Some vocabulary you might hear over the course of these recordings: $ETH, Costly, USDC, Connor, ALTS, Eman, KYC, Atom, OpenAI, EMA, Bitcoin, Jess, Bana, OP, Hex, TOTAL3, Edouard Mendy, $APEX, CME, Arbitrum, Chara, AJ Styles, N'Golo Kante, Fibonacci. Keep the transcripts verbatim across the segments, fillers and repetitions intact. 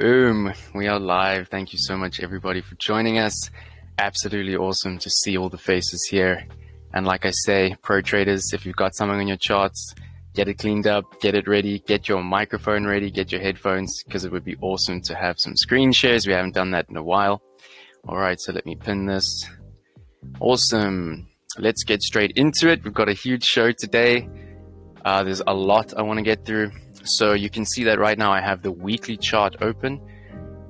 Boom, we are live. Thank you so much everybody for joining us. Absolutely awesome to see all the faces here. And like I say, pro traders, if you've got something on your charts, get it cleaned up, get it ready, get your microphone ready, get your headphones, because it would be awesome to have some screen shares. We haven't done that in a while. All right, so let me pin this. Awesome. Let's get straight into it. We've got a huge show today. Uh, there's a lot I want to get through. So you can see that right now I have the weekly chart open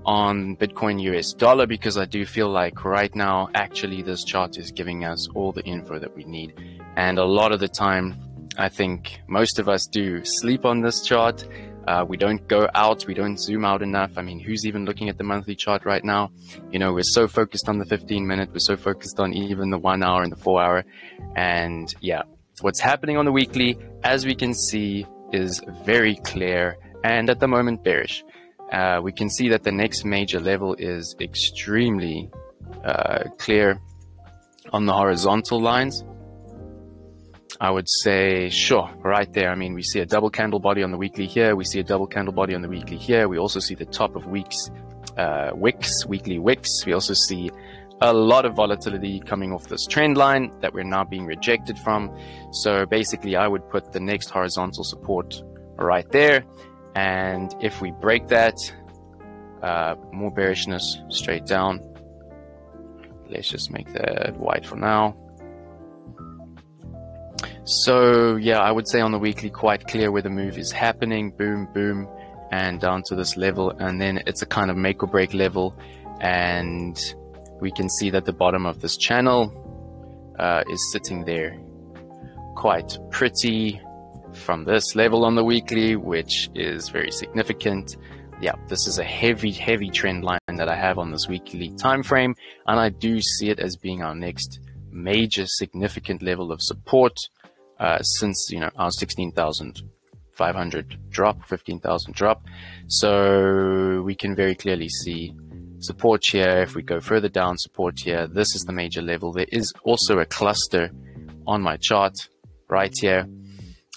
on Bitcoin U S dollar, because I do feel like right now, actually, this chart is giving us all the info that we need. And a lot of the time, I think most of us do sleep on this chart. Uh, we don't go out. We don't zoom out enough. I mean, who's even looking at the monthly chart right now? You know, we're so focused on the fifteen minute. We're so focused on even the one hour and the four hour. And yeah, what's happening on the weekly, as we can see, is very clear and at the moment bearish. Uh, we can see that the next major level is extremely uh, clear on the horizontal lines. I would say, sure, right there. I mean, we see a double candle body on the weekly here. We see a double candle body on the weekly here. We also see the top of weeks, uh, wicks, weekly wicks. We also see a lot of volatility coming off this trend line that we're now being rejected from. So basically, I would put the next horizontal support right there. And if we break that, uh, more bearishness straight down. Let's just make that white for now. So yeah, I would say on the weekly, quite clear where the move is happening. Boom, boom, and down to this level. And then it's a kind of make or break level. And we can see that the bottom of this channel uh, is sitting there quite pretty from this level on the weekly, which is very significant. Yeah, this is a heavy, heavy trend line that I have on this weekly time frame, and I do see it as being our next major significant level of support uh, since, you know, our sixteen thousand five hundred drop, fifteen thousand drop. So we can very clearly see support here. If we go further down, support here. This is the major level. There is also a cluster on my chart right here.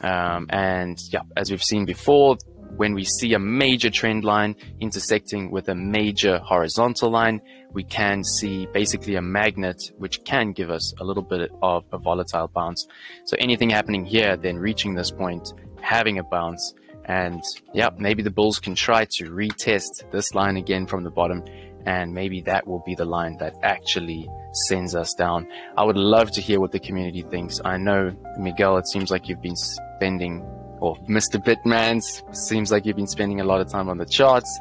Um, and yeah, as we've seen before, when we see a major trend line intersecting with a major horizontal line, we can see basically a magnet, which can give us a little bit of a volatile bounce. So anything happening here, then reaching this point, having a bounce, and yeah, maybe the bulls can try to retest this line again from the bottom, and maybe that will be the line that actually sends us down. I would love to hear what the community thinks. I know, Miguel, it seems like you've been spending, or Mister Bitman, seems like you've been spending a lot of time on the charts.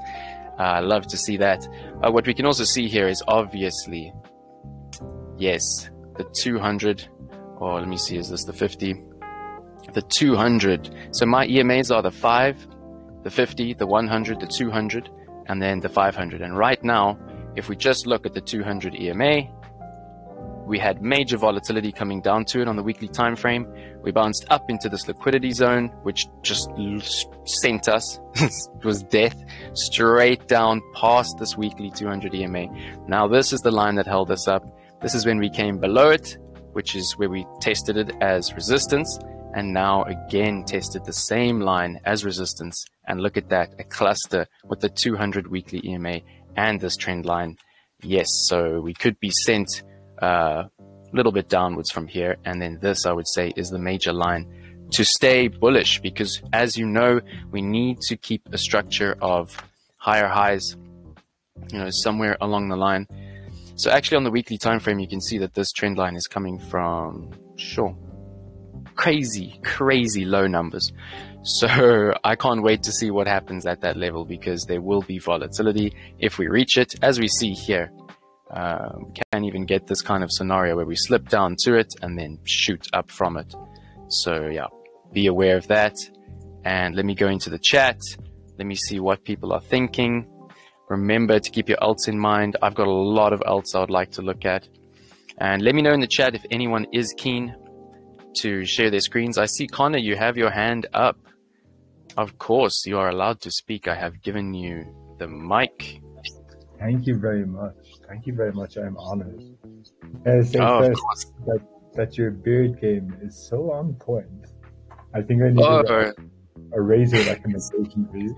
I uh, love to see that. Uh, what we can also see here is obviously, yes, the two hundred, or let me see, is this the fifty? The two hundred. So my E M As are the five, the fifty, the one hundred, the two hundred, and then the five hundred. And right now, if we just look at the two hundred E M A, we had major volatility coming down to it on the weekly time frame. We bounced up into this liquidity zone, which just sent us, it was death, straight down past this weekly two hundred E M A. Now this is the line that held us up. This is when we came below it, which is where we tested it as resistance. And now again tested the same line as resistance, and look at that, a cluster with the two hundred weekly E M A and this trend line. Yes, so we could be sent a uh, little bit downwards from here, and then this, I would say, is the major line to stay bullish, because as you know, we need to keep a structure of higher highs, you know, somewhere along the line. So actually on the weekly time frame, you can see that this trend line is coming from, sure, crazy, crazy low numbers. So I can't wait to see what happens at that level, because there will be volatility if we reach it, as we see here. Uh, we can even get this kind of scenario where we slip down to it and then shoot up from it. So yeah, be aware of that. And let me go into the chat. Let me see what people are thinking. Remember to keep your alts in mind. I've got a lot of alts I would like to look at. And let me know in the chat if anyone is keen to share their screens. I see, Connor, you have your hand up. Of course, you are allowed to speak. I have given you the mic. Thank you very much. Thank you very much. I'm honored. I say oh, first, of course. That, that your beard game is so on point. I think I need oh. a, a razor recommendation, please.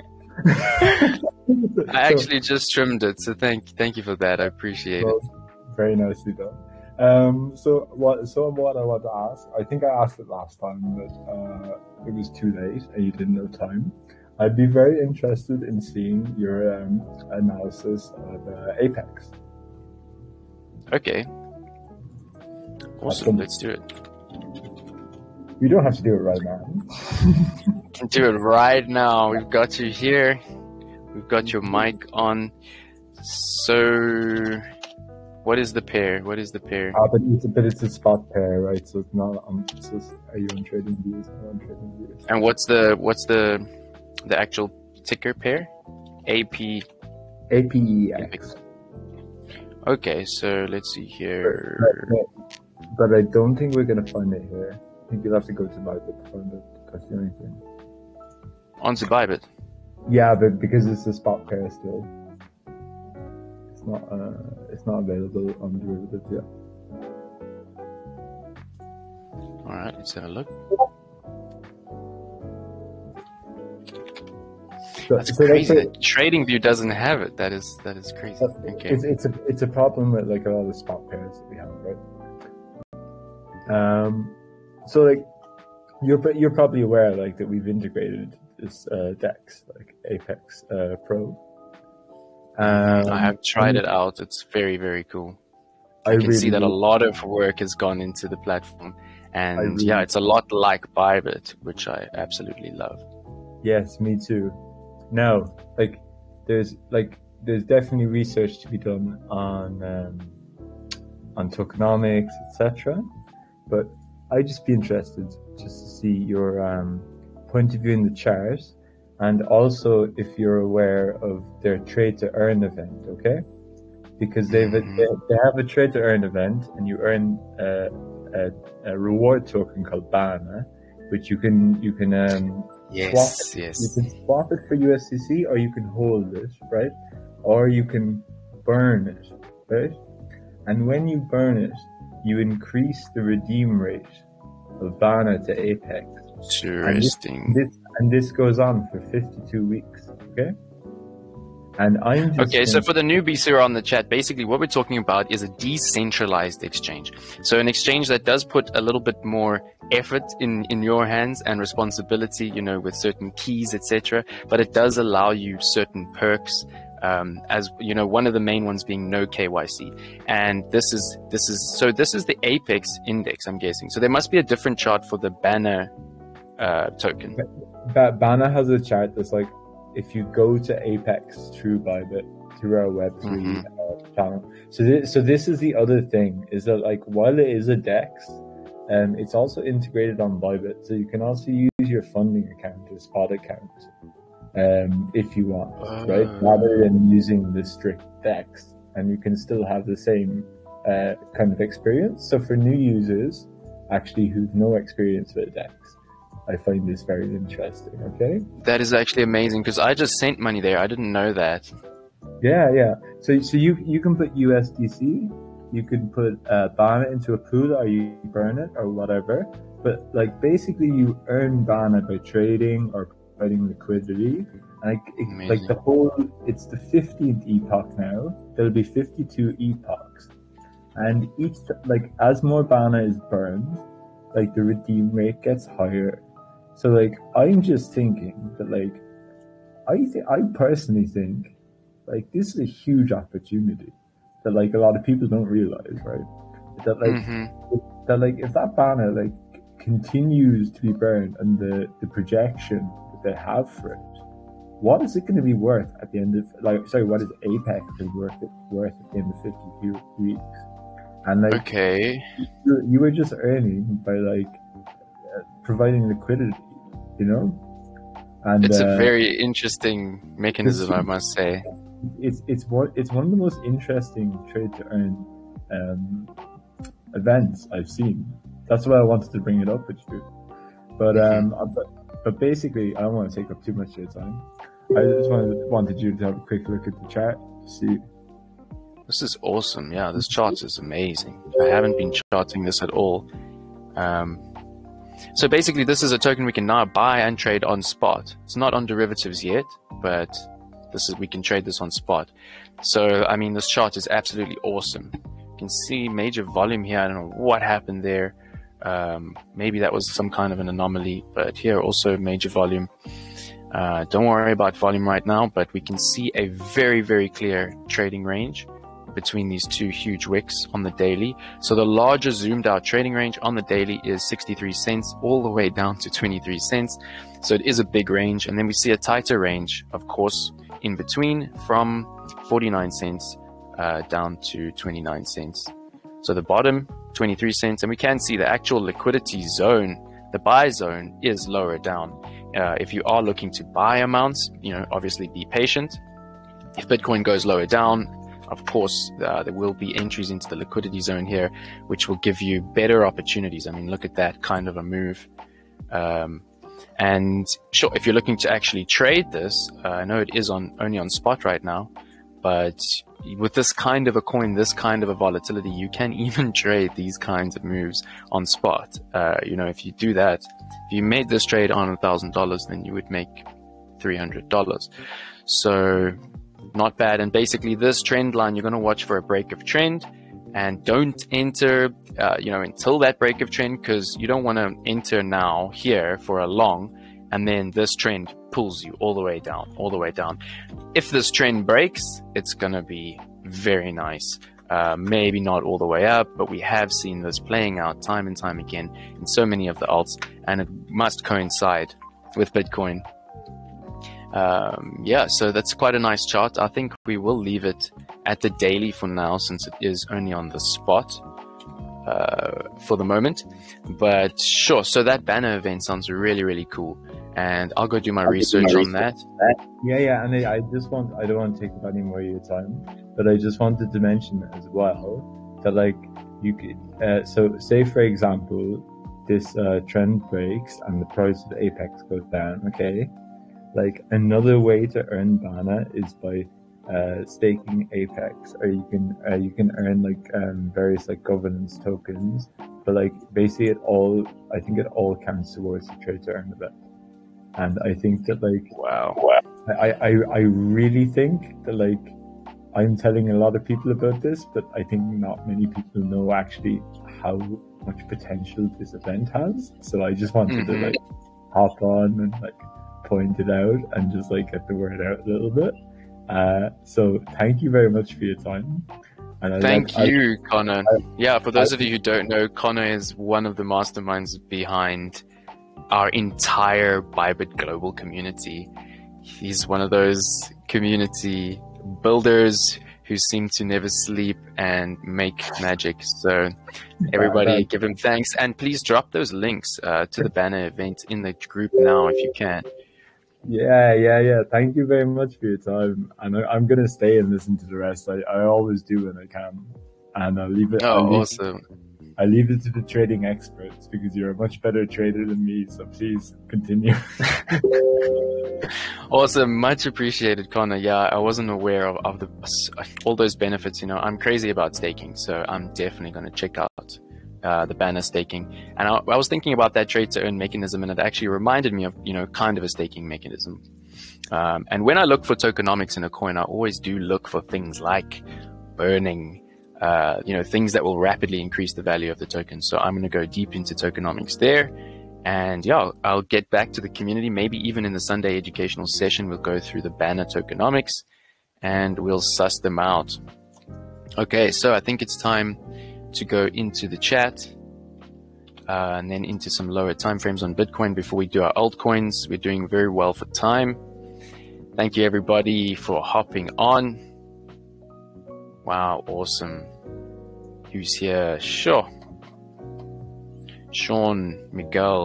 I actually so, just trimmed it, so thank thank you for that. I appreciate well, it. Very nicely done. Um, so what? So what I want to ask, I think I asked it last time, but uh, it was too late and you didn't have time. I'd be very interested in seeing your um, analysis of uh, Apex. Okay. Awesome. Awesome. Let's do it. You don't have to do it right now. You can do it right now. We've got you here. We've got your mic on. So, what is the pair? What is the pair? Ah, but it's a, but it's a spot pair, right? So it's not. Um, it's just, are you on TradingView? It's not on TradingView. And what's the what's the the actual ticker pair? A P A P E X. Okay, so let's see here. But, but I don't think we're gonna find it here. I think you'll have to go to Bybit to find it. That's the only thing. On to Bybit. Yeah, but because it's a spot pair still, it's not uh, it's not available on derivatives yet. All right, let's have a look. So, that's so crazy. That's that TradingView doesn't have it. That is that is crazy. Okay. It's it's a it's a problem with like a lot of spot pairs that we have, right? Um, so like you're you're probably aware like that we've integrated this uh, DEX, like Apex uh, Pro. Um, I have tried it out. It's very very cool. I, I can really see that a lot of work has gone into the platform, and really yeah, it's a lot like Bybit, which I absolutely love. Yes, me too. No, like there's like there's definitely research to be done on um, on tokenomics, et cetera. But I'd just be interested just to see your um, point of view in the charts, and also if you're aware of their trade to earn event, okay? Because they've mm-hmm. they, they have a trade to earn event, and you earn a, a, a reward token called Bana, which you can you can. Um, Yes, swap yes. You can swap it for U S D C, or you can hold it, right? Or you can burn it, right? And when you burn it, you increase the redeem rate of Bana to Apex. Interesting. And this, this, and this goes on for fifty-two weeks, okay? And I'm just okay, so for the newbies who are on the chat, basically what we're talking about is a decentralized exchange. So an exchange that does put a little bit more effort in, in your hands and responsibility, you know, with certain keys, et cetera. But it does allow you certain perks, um, as you know, one of the main ones being no K Y C. And this is this is so this is the Apex index, I'm guessing. So there must be a different chart for the Bana uh, token. But Bana has a chart that's like, if you go to Apex through Bybit, through our web three mm-hmm. uh, channel. So this, so this is the other thing, is that like while it is a DEX, um, it's also integrated on Bybit. So you can also use your funding account, your spot account, um, if you want, uh... right? Rather than using the strict DEX, and you can still have the same uh, kind of experience. So for new users, actually, who've no experience with DEX, I find this very interesting, okay? That is actually amazing, because I just sent money there. I didn't know that. Yeah, yeah. So so you you can put U S D C, you can put uh, Bana into a pool, or you burn it, or whatever. But, like, basically you earn Bana by trading or providing liquidity. And I, it, like, the whole, it's the fifteenth epoch now. There'll be fifty-two epochs. And each, like, as more Bana is burned, like, the redeem rate gets higher. So, like, I'm just thinking that, like, I th- I personally think, like, this is a huge opportunity that, like, a lot of people don't realize, right? That, like, mm-hmm. if, that, like, if that Bana, like, continues to be burned and the, the projection that they have for it, what is it going to be worth at the end of, like, sorry, what is Apex worth, worth at the end of fifty weeks? And, like, okay. you, you were just earning by, like, providing liquidity, you know, and it's uh, a very interesting mechanism, I must say. It's it's what it's one of the most interesting trade to earn um, events I've seen. That's why I wanted to bring it up with you. But um, but, but basically, I don't want to take up too much of your time. I just wanted wanted you to have a quick look at the chart to see. This is awesome. Yeah, this chart is amazing. I haven't been charting this at all. Um. So basically, this is a token we can now buy and trade on spot. It's not on derivatives yet, but This is, we can trade this on spot. So, I mean, this chart is absolutely awesome. You can see major volume here. I don't know what happened there. Um, maybe that was some kind of an anomaly, but here also major volume. Uh, don't worry about volume right now, but we can see a very, very clear trading range between these two huge wicks on the daily. So the larger zoomed out trading range on the daily is sixty-three cents all the way down to twenty-three cents. So it is a big range. And then we see a tighter range, of course, in between from forty-nine cents uh, down to twenty-nine cents. So the bottom twenty-three cents, and we can see the actual liquidity zone, the buy zone, is lower down. Uh, if you are looking to buy amounts, you know, obviously be patient. If Bitcoin goes lower down, of course, uh, there will be entries into the liquidity zone here, which will give you better opportunities. I mean, look at that kind of a move. Um, and sure, if you're looking to actually trade this, uh, I know it is on only on spot right now, but with this kind of a coin, this kind of a volatility, you can even trade these kinds of moves on spot. Uh, you know, if you do that, if you made this trade on one thousand dollars, then you would make three hundred dollars. So not bad. And basically this trend line, you're going to watch for a break of trend, and don't enter, uh, you know, until that break of trend, because you don't want to enter now here for a long, and then this trend pulls you all the way down, all the way down. If this trend breaks, it's going to be very nice. Uh, maybe not all the way up, but we have seen this playing out time and time again in so many of the alts, and it must coincide with Bitcoin. Um, yeah, so that's quite a nice chart. I think we will leave it at the daily for now, since it is only on the spot uh, for the moment. But sure, so that Bana event sounds really, really cool, and I'll go do my I'll research do my on research. that. Yeah, yeah, and I just want—I don't want to take up any more of your time, but I just wanted to mention as well that, like, you could. Uh, so, say for example, this uh, trend breaks and the price of Apex goes down. Okay. Like, another way to earn Bana is by uh, staking Apex, or you can uh, you can earn like um, various like governance tokens. But like basically, it all I think it all counts towards the trade to earn a bit. And I think that like wow, wow. I, I I really think that like I'm telling a lot of people about this, but I think not many people know actually how much potential this event has. So I just wanted mm-hmm. to like hop on and like point it out and just like get the word out a little bit. Uh, so thank you very much for your time. And I thank like, you, I, Connor. I, yeah, for those I, of you who don't know, Connor is one of the masterminds behind our entire Bybit global community. He's one of those community builders who seem to never sleep and make magic. So everybody give him thanks, and please drop those links uh, to the Bana event in the group now if you can. Yeah, yeah, yeah. Thank you very much for your time. And I, I'm going to stay and listen to the rest. I, I always do when I can. And I'll leave it. Oh, I'll leave, awesome. I leave it to the trading experts, because you're a much better trader than me. So please continue. Awesome. Much appreciated, Connor. Yeah, I wasn't aware of, of the all those benefits. You know, I'm crazy about staking. So I'm definitely going to check out Uh, the Bana staking. And I, I was thinking about that trade to earn mechanism, and it actually reminded me of, you know, kind of a staking mechanism. Um, and when I look for tokenomics in a coin, I always do look for things like burning, uh, you know, things that will rapidly increase the value of the token. So I'm going to go deep into tokenomics there. And yeah, I'll, I'll get back to the community. Maybe even in the Sunday educational session, we'll go through the Bana tokenomics and we'll suss them out. Okay, so I think it's time to go into the chat uh, and then into some lower time frames on Bitcoin before we do our altcoins. We're doing very well for time. Thank you everybody for hopping on. Wow, awesome. Who's here? Sure. Sean, Miguel,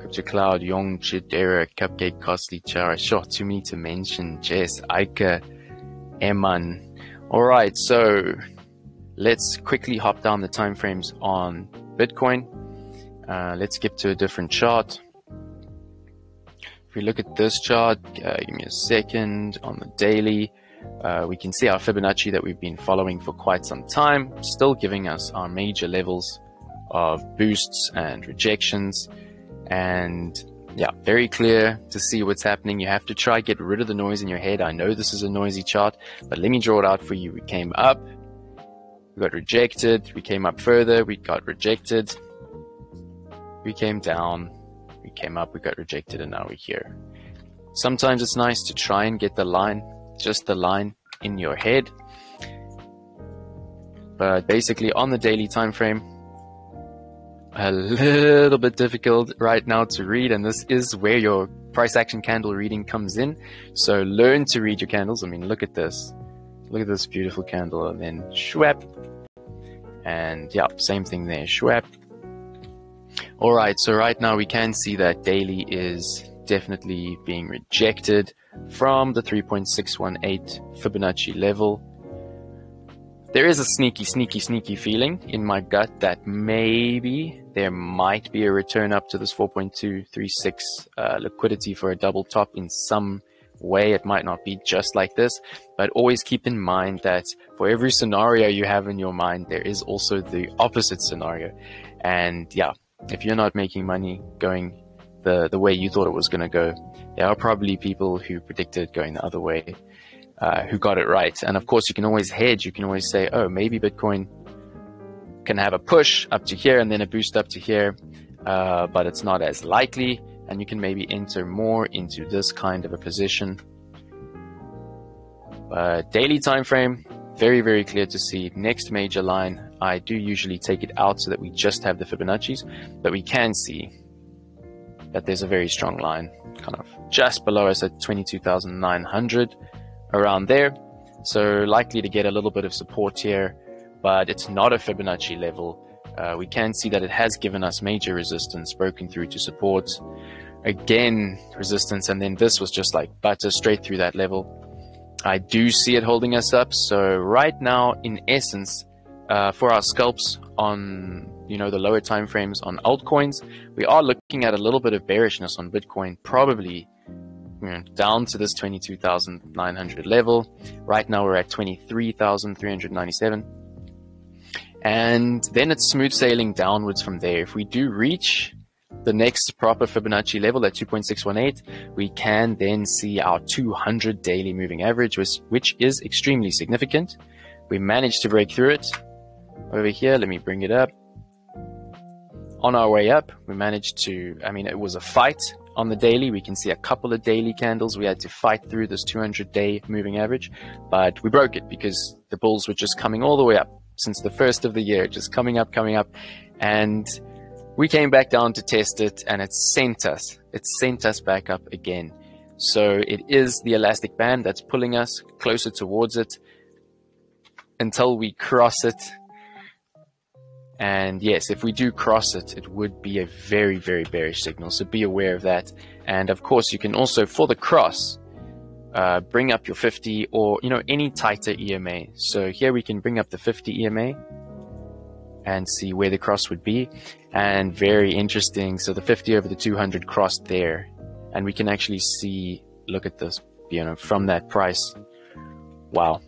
Crypto Cloud, Yong Chidera, Cupcake Costly, Chara. Sure, too many to mention. Jess, Ike, Eman. All right, so let's quickly hop down the timeframes on Bitcoin. Uh, let's skip to a different chart. If we look at this chart, uh, give me a second, on the daily, uh, we can see our Fibonacci that we've been following for quite some time, still giving us our major levels of boosts and rejections. And yeah, very clear to see what's happening. You have to try get rid of the noise in your head. I know this is a noisy chart, but let me draw it out for you. We came up, we got rejected, we came up further, we got rejected, we came down, we came up, we got rejected, and now we're here. Sometimes it's nice to try and get the line, just the line in your head. But basically on the daily time frame, a little bit difficult right now to read, and this is where your price action candle reading comes in. So learn to read your candles. I mean, look at this. Look at this beautiful candle, and then schwap. And yeah, same thing there, schwap. All right, so right now we can see that daily is definitely being rejected from the three point six one eight Fibonacci level. There is a sneaky, sneaky, sneaky feeling in my gut that maybe there might be a return up to this four point two three six uh, liquidity for a double top in some way. It might not be just like this, but always keep in mind that for every scenario you have in your mind, there is also the opposite scenario. And yeah, if you're not making money going the, the way you thought it was going to go, there are probably people who predicted going the other way. Uh, who got it right. And of course you can always hedge. You can always say, oh, maybe Bitcoin can have a push up to here and then a boost up to here, uh, but it's not as likely, and you can maybe enter more into this kind of a position. Uh, daily time frame, very very clear to see. Next major line, I do usually take it out so that we just have the Fibonacci's, but we can see that there's a very strong line kind of just below us at twenty-two thousand nine hundred, around there, so likely to get a little bit of support here, but it's not a Fibonacci level. Uh, we can see that it has given us major resistance, broken through to support, again resistance, and then this was just like butter straight through that level. I do see it holding us up. So right now, in essence, uh, for our scalps on you know the lower time frames on altcoins, we are looking at a little bit of bearishness on Bitcoin, probably down to this twenty-two thousand nine hundred level. Right now we're at twenty-three thousand three hundred ninety-seven, and then it's smooth sailing downwards from there. If we do reach the next proper Fibonacci level at two point six one eight, we can then see our two hundred daily moving average, which, which is extremely significant. We managed to break through it over here. Let me bring it up. On our way up, we managed to, I mean, it was a fight. On the daily, we can see a couple of daily candles. We had to fight through this two hundred day moving average, but we broke it because the bulls were just coming all the way up since the first of the year, just coming up, coming up. And we came back down to test it, and it sent us. It sent us back up again. So it is the elastic band that's pulling us closer towards it until we cross it. And yes, if we do cross it, it would be a very, very bearish signal. So be aware of that. And of course, you can also, for the cross, uh, bring up your fifty or, you know, any tighter E M A. So here we can bring up the fifty E M A and see where the cross would be. And very interesting. So the fifty over the two hundred crossed there. And we can actually see, look at this, you know, from that price. Wow.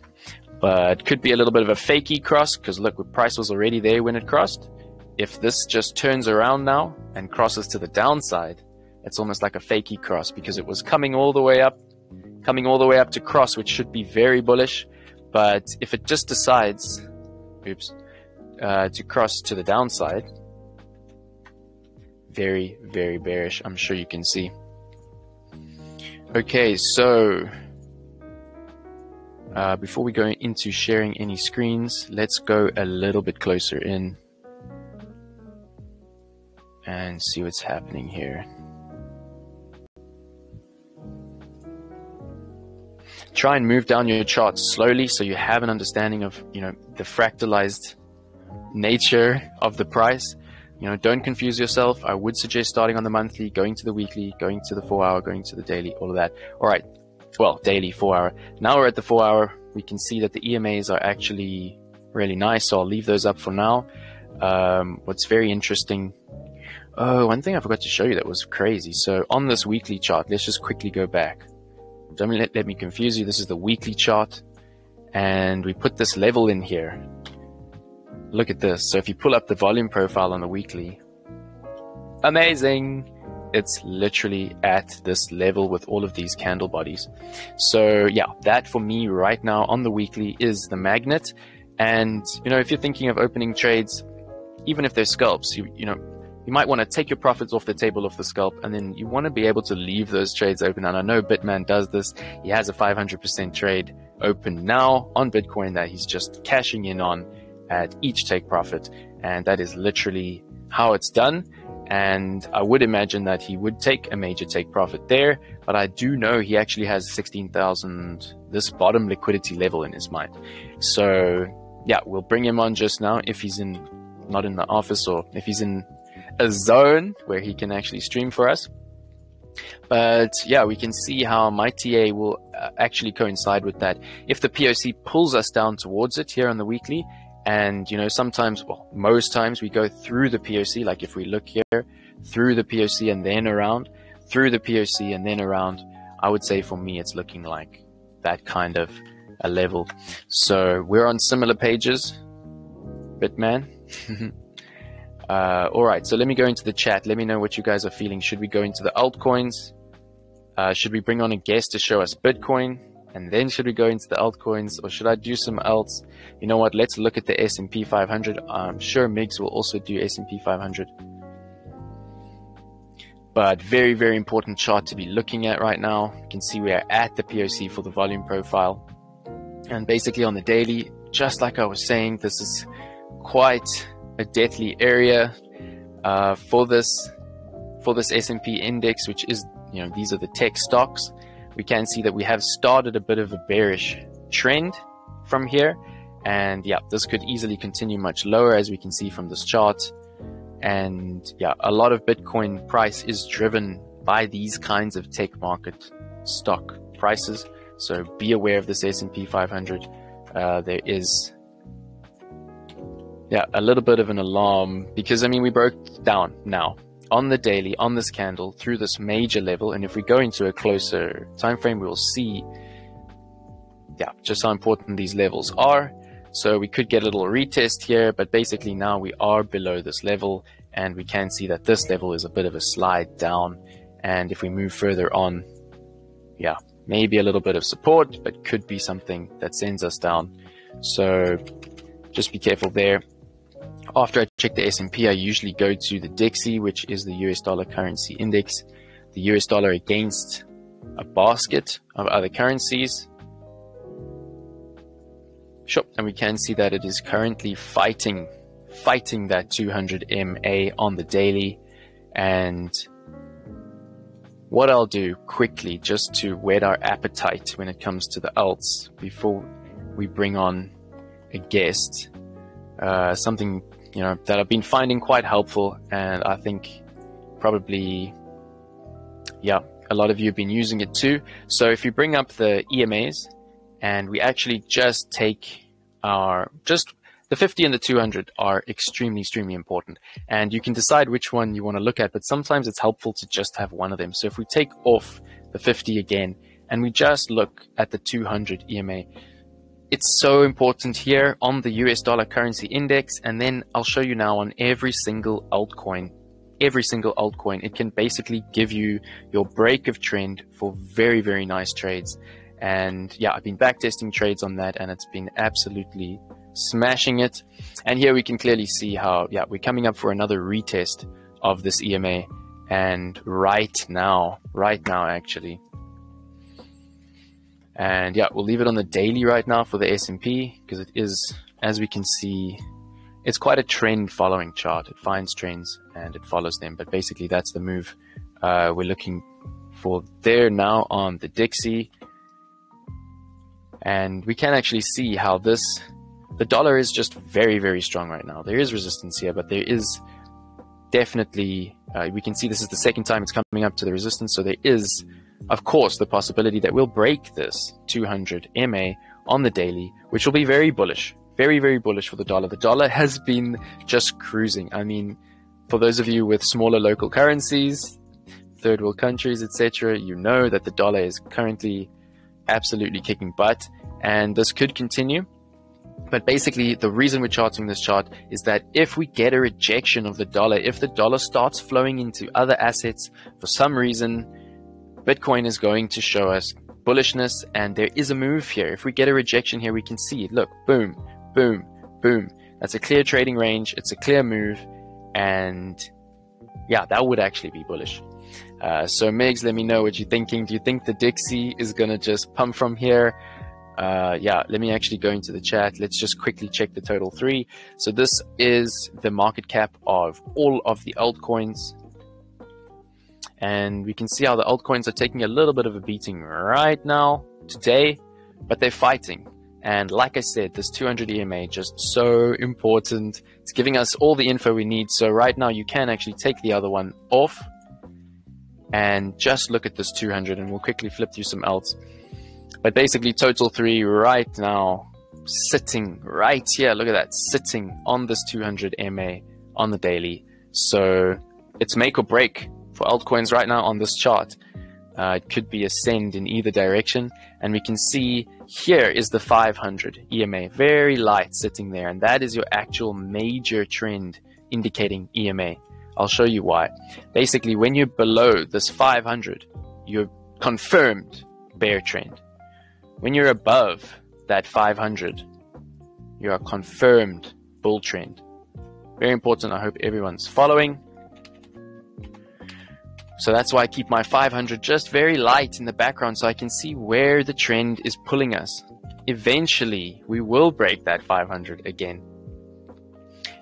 But could be a little bit of a fakey cross, because look, the price was already there when it crossed. If this just turns around now and crosses to the downside, it's almost like a fakey cross, because it was coming all the way up, coming all the way up to cross, which should be very bullish. But if it just decides, oops, uh, to cross to the downside, very, very bearish. I'm sure you can see. Okay, so... Uh, before we go into sharing any screens, let's go a little bit closer in and see what's happening here. Try and move down your chart slowly so you have an understanding of, you know, the fractalized nature of the price. You know, don't confuse yourself. I would suggest starting on the monthly, going to the weekly, going to the four hour, going to the daily, all of that. All right. Well, daily four hour. Now we're at the four hour. We can see that the E M As are actually really nice, so I'll leave those up for now. Um, what's very interesting, oh, one thing I forgot to show you that was crazy. So on this weekly chart, let's just quickly go back. Don't let, let me confuse you. This is the weekly chart, and we put this level in here. Look at this. So if you pull up the volume profile on the weekly, amazing. it's literally at this level with all of these candle bodies. So yeah, that for me right now on the weekly is the magnet. And you know, if you're thinking of opening trades, even if they're scalps, you, you know, you might want to take your profits off the table of the scalp, and then you want to be able to leave those trades open. And I know Bitman does this. He has a five hundred percent trade open now on Bitcoin that he's just cashing in on at each take profit. And that is literally how it's done. And I would imagine that he would take a major take profit there, but I do know he actually has sixteen thousand, this bottom liquidity level in his mind. So yeah, we'll bring him on just now if he's in, not in the office, or if he's in a zone where he can actually stream for us. But yeah, we can see how my T A will actually coincide with that. If the P O C pulls us down towards it here on the weekly, and you know, sometimes, well, most times we go through the P O C, like if we look here, through the P O C and then around, through the P O C and then around, I would say for me it's looking like that kind of a level. So we're on similar pages, Bitman. Uh, all right, so let me go into the chat. Let me know what you guys are feeling. Should we go into the altcoins? Uh, should we bring on a guest to show us Bitcoin? And then should we go into the altcoins, or should I do some alts? You know what? Let's look at the S and P five hundred. I'm sure Migs will also do S and P five hundred. But very, very important chart to be looking at right now. You can see we are at the P O C for the volume profile. And basically on the daily, just like I was saying, this is quite a deathly area uh, for this for this S and P index, which is, you know, these are the tech stocks. We can see that we have started a bit of a bearish trend from here, and yeah, this could easily continue much lower, as we can see from this chart. And yeah, a lot of Bitcoin price is driven by these kinds of tech market stock prices, so be aware of this S and P five hundred. Uh, there is yeah, a little bit of an alarm, because I mean, we broke down now on the daily, on this candle, through this major level. And if we go into a closer time frame, we will see yeah, just how important these levels are. So we could get a little retest here, but basically now we are below this level, and we can see that this level is a bit of a slide down. And if we move further on, yeah, maybe a little bit of support, but could be something that sends us down. So just be careful there. After I check the S and P, I usually go to the D E X, which is the U S dollar currency index, the U S dollar against a basket of other currencies. Sure, and we can see that it is currently fighting, fighting that two hundred M A on the daily. And what I'll do quickly, just to whet our appetite when it comes to the alts before we bring on a guest, uh, something, you know, that I've been finding quite helpful, and I think probably, yeah, a lot of you have been using it too. So if you bring up the E M As, and we actually just take our, just the fifty and the two hundred are extremely, extremely important, and you can decide which one you want to look at, but sometimes it's helpful to just have one of them. So if we take off the fifty again, and we just look at the two hundred E M A, it's so important here on the U S dollar currency index. And then I'll show you now on every single altcoin, every single altcoin, it can basically give you your break of trend for very, very nice trades. And yeah, I've been back testing trades on that, and it's been absolutely smashing it. And here we can clearly see how, yeah, we're coming up for another retest of this E M A. And right now, right now, actually, and yeah, we'll leave it on the daily right now for the S and P, because it is, as we can see, it's quite a trend following chart. It finds trends and it follows them. But basically that's the move uh, we're looking for there now on the D E X. And we can actually see how this, the dollar is just very, very strong right now. There is resistance here, but there is definitely, uh, we can see this is the second time it's coming up to the resistance. So there is, of course, the possibility that we'll break this two hundred M A on the daily, which will be very bullish, very, very bullish for the dollar. The dollar has been just cruising. I mean, for those of you with smaller local currencies, third world countries, et cetera, you know that the dollar is currently absolutely kicking butt, and this could continue. But basically, the reason we're charting this chart is that if we get a rejection of the dollar, if the dollar starts flowing into other assets, for some reason, Bitcoin is going to show us bullishness, and there is a move here. If we get a rejection here, we can see, look, boom, boom, boom. That's a clear trading range. It's a clear move. And yeah, that would actually be bullish. Uh, so Migs, let me know what you're thinking. Do you think the Dixie is going to just pump from here? Uh, yeah, let me actually go into the chat. Let's just quickly check the total three. So this is the market cap of all of the altcoins. And we can see how the altcoins are taking a little bit of a beating right now, today, but they're fighting. And like I said, this two hundred E M A just so important. It's giving us all the info we need. So right now you can actually take the other one off and just look at this two hundred, and we'll quickly flip through some alts. But basically, total three right now, sitting right here. Look at that, sitting on this two hundred M A on the daily. So it's make or break for altcoins right now on this chart. Uh, it could be ascend in either direction. And we can see here is the five hundred E M A, very light sitting there. And that is your actual major trend indicating E M A. I'll show you why. Basically, when you're below this five hundred, you're confirmed bear trend. When you're above that five hundred, you are confirmed bull trend. Very important. I hope everyone's following. So that's why I keep my five hundred just very light in the background, so I can see where the trend is pulling us. Eventually, we will break that five hundred again.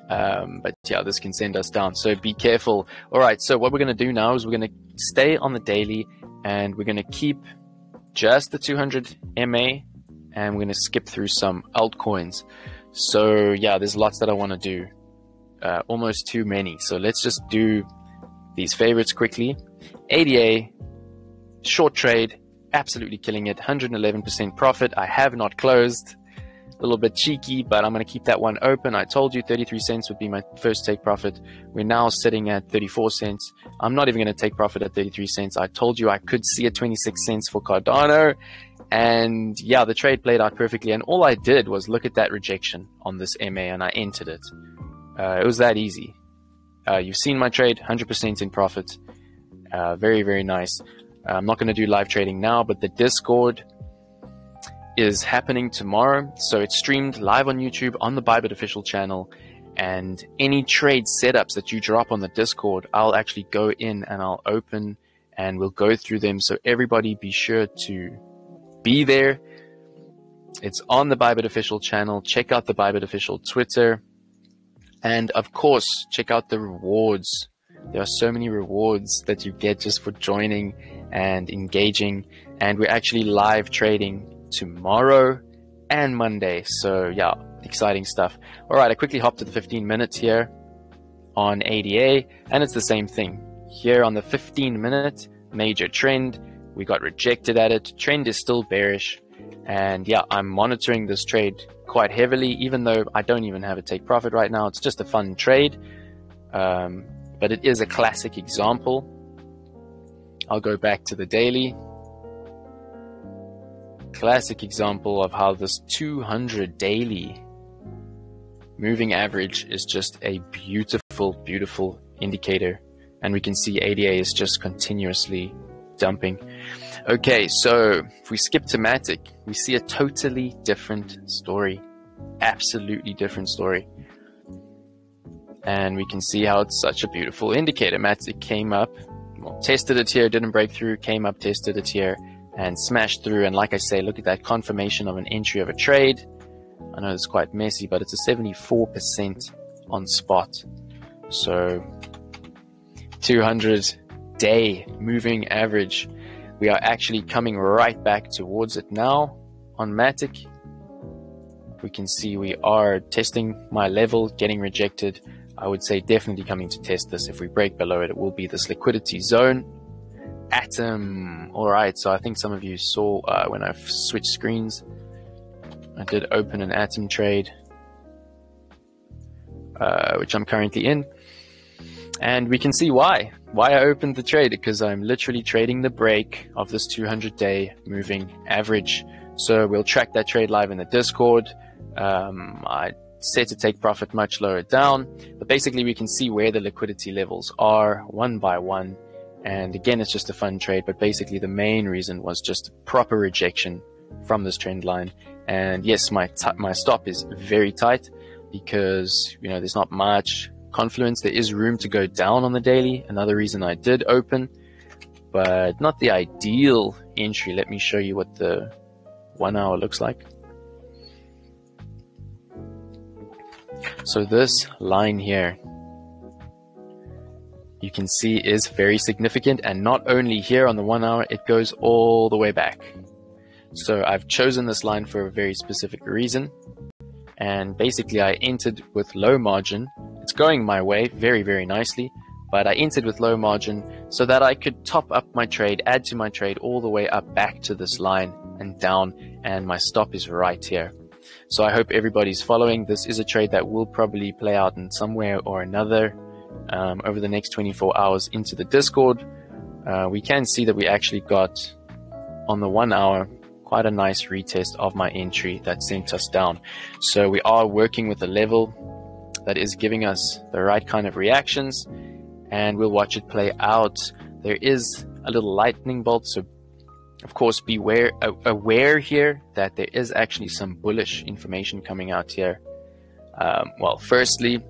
Um, but yeah, this can send us down, so be careful. All right, so what we're going to do now is we're going to stay on the daily, and we're going to keep just the two hundred M A, and we're going to skip through some altcoins. So yeah, there's lots that I want to do, uh, almost too many. So let's just do these favorites quickly. A D A, short trade, absolutely killing it, one hundred eleven percent profit. I have not closed, a little bit cheeky, but I'm going to keep that one open. I told you thirty-three cents would be my first take profit. We're now sitting at thirty-four cents. I'm not even going to take profit at thirty-three cents. I told you I could see a twenty-six cents for Cardano. And yeah, the trade played out perfectly. And all I did was look at that rejection on this M A and I entered it. Uh, it was that easy. Uh, you've seen my trade, one hundred percent in profit. Uh, very, very nice. Uh, I'm not going to do live trading now, but the Discord is happening tomorrow. So it's streamed live on YouTube on the Bybit official channel, and any trade setups that you drop on the Discord, I'll actually go in and I'll open and we'll go through them. So everybody be sure to be there. It's on the Bybit official channel. Check out the Bybit official Twitter, and of course check out the rewards. There are so many rewards that you get just for joining and engaging, and we're actually live trading tomorrow and Monday. So yeah, exciting stuff. All right, I quickly hopped to the fifteen minutes here on A D A, and it's the same thing here on the fifteen minute major trend. We got rejected at it. Trend is still bearish, and yeah, I'm monitoring this trade quite heavily, even though I don't even have a take profit right now. It's just a fun trade, um, but it is a classic example. I'll go back to the daily. Classic example of how this two hundred daily moving average is just a beautiful, beautiful indicator. And we can see A D A is just continuously dumping. Okay, so if we skip to Matic, we see a totally different story. Absolutely different story. And we can see how it's such a beautiful indicator. Matic came up, well, tested it here, didn't break through, came up, tested it here, and smash through. And like I say, look at that confirmation of an entry of a trade. I know it's quite messy, but it's a seventy-four percent on spot. So two hundred day moving average. We are actually coming right back towards it now on Matic. We can see we are testing my level, getting rejected. I would say definitely coming to test this. If we break below it, it will be this liquidity zone. Atom. All right, so I think some of you saw uh, when I switched screens, I did open an Atom trade, uh, which I'm currently in, and we can see why why I opened the trade, because I'm literally trading the break of this two hundred day moving average. So we'll track that trade live in the Discord. Um, I set to take profit much lower down, but basically we can see where the liquidity levels are one by one. And again, it's just a fun trade, but basically the main reason was just proper rejection from this trend line. And yes, my my stop is very tight because, you know, there's not much confluence. There is room to go down on the daily. Another reason I did open, but not the ideal entry. Let me show you what the one hour looks like. So this line here, you can see, is very significant, and not only here on the one hour, it goes all the way back. So I've chosen this line for a very specific reason, and basically I entered with low margin. It's going my way very, very nicely, but I entered with low margin so that I could top up my trade, add to my trade all the way up back to this line and down, and my stop is right here. So I hope everybody's following. This is a trade that will probably play out in some way or another um, over the next twenty-four hours into the Discord. Uh, we can see that we actually got on the one hour quite a nice retest of my entry that sent us down. So we are working with a level that is giving us the right kind of reactions, and we'll watch it play out. There is a little lightning bolt, so of course, beware, aware here that there is actually some bullish information coming out here. Um, well, firstly,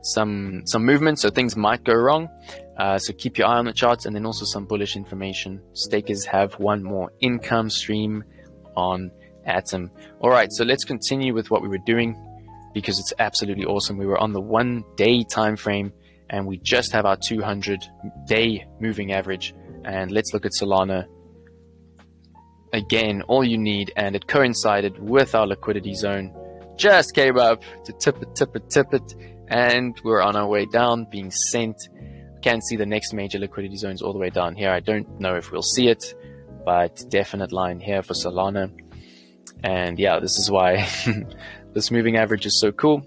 some some movement, so things might go wrong. Uh, so keep your eye on the charts, and then also some bullish information. Stakers have one more income stream on Atom. All right, so let's continue with what we were doing because it's absolutely awesome. We were on the one-day time frame, and we just have our two hundred day moving average. And let's look at Solana. Again, all you need, and it coincided with our liquidity zone. Just came up to tip it, tip it, tip it, and we're on our way down, being sent. Can see the next major liquidity zones all the way down here. I don't know if we'll see it, but definite line here for Solana. And yeah, this is why this moving average is so cool.